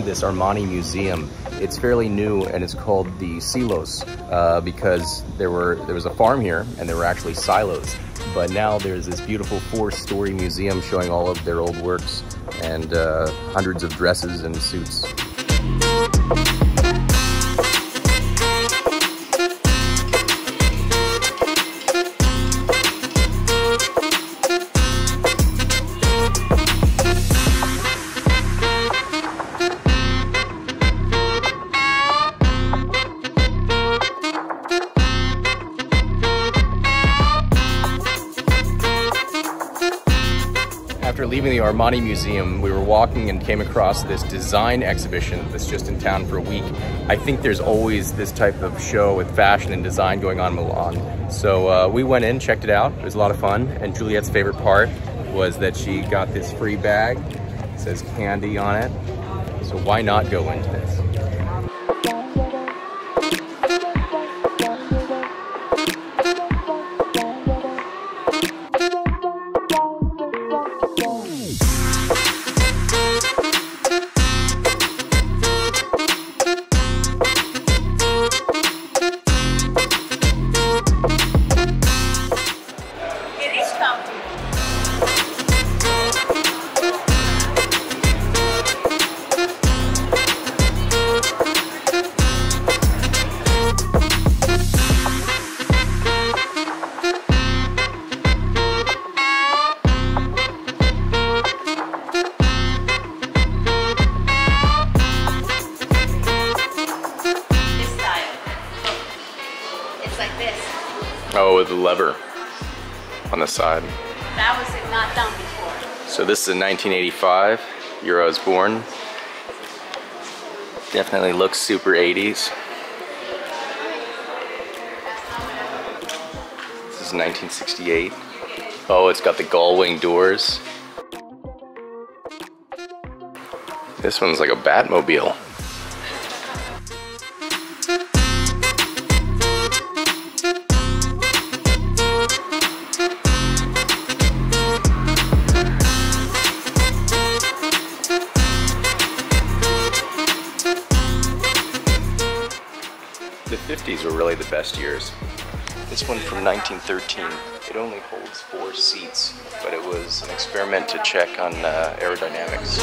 see this Armani Museum. It's fairly new and it's called the Silos because there was a farm here and there were actually silos. But now there's this beautiful 4-story museum showing all of their old works and hundreds of dresses and suits. After leaving the Armani Museum, we were walking and came across this design exhibition that's just in town for a week. I think there's always this type of show with fashion and design going on in Milan. So we went in, checked it out. It was a lot of fun. And Juliet's favorite part was that she got this free bag. It says candy on it. So why not go into this? Like this. Oh, with the lever on the side. That was not done before. So this is a 1985 year I was born. Definitely looks super 80s. This is 1968. Oh, it's got the gull wing doors. This one's like a Batmobile. The 50s were really the best years. This one from 1913. It only holds 4 seats, but it was an experiment to check on aerodynamics.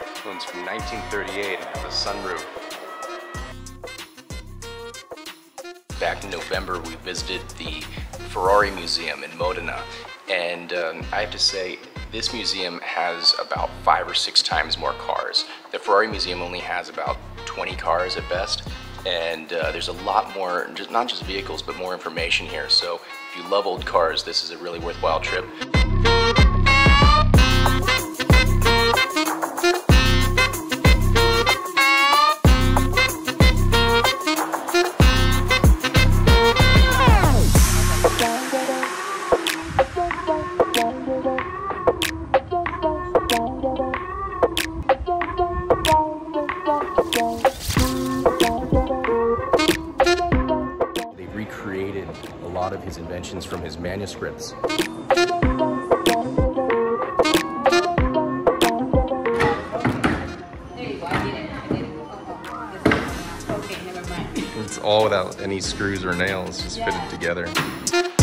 This one's from 1938. It has a sunroof. Back in November, we visited the Ferrari Museum in Modena, and I have to say, this museum has about 5 or 6 times more cars. The Ferrari Museum only has about 20 cars at best, and there's a lot more, not just vehicles, but more information here. So if you love old cars, this is a really worthwhile trip. A lot of his inventions from his manuscripts. It's all without any screws or nails, just fitted together.